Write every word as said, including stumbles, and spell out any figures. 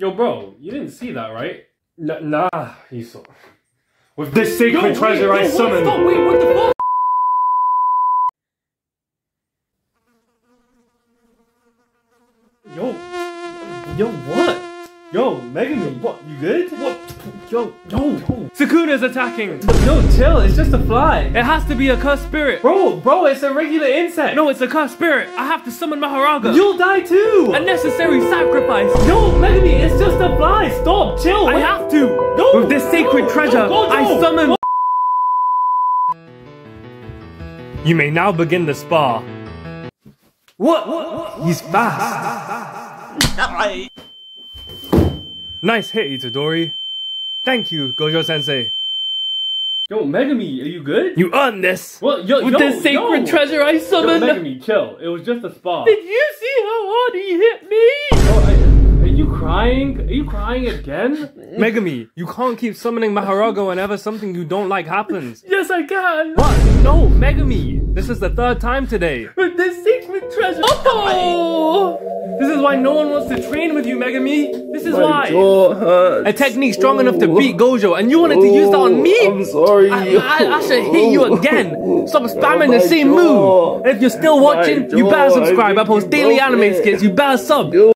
Yo, bro, you didn't see that, right? N nah, he saw. With this sacred yo, treasure wait, I yo, summoned. What, wait, what the fuck? Yo, yo, what? Yo, Megumi, what? You good? What? Yo, yo, yo. Sakuna's attacking. Yo, chill. It's just a fly. It has to be a cursed spirit. Bro, bro, it's a regular insect. No, it's a cursed spirit. I have to summon Mahoraga. You'll die too. A necessary sacrifice. Yo, Megumi, it's just a fly. Stop, chill. I wait. have to. Yo, with this sacred yo, treasure, yo, Gojo, I summon. Go. You may now begin the spar. What? What? What? He's fast. I Nice hit, Itadori. Thank you, Gojo-sensei. Yo, Megumi, are you good? You earned this! Well, yo, With yo, this sacred yo. treasure I summoned! Yo, Megumi, chill. It was just a spa. Did you see how hard he hit me? Yo, I, are you crying? Are you crying again? Megumi, you can't keep summoning Mahoraga whenever something you don't like happens. Yes, I can! What? No, Megumi! This is the third time today. With this sacred treasure... Oh! This is why no one wants to train with you, Megumi. This is My why. Jaw hurts. A technique strong Ooh. enough to beat Gojo, and you wanted Ooh, to use that on me? I'm sorry. I, I, I should hit you again. Stop spamming oh the same jaw. move. And if you're still watching, you better subscribe. I post daily broken. anime skits. You better sub. Yo.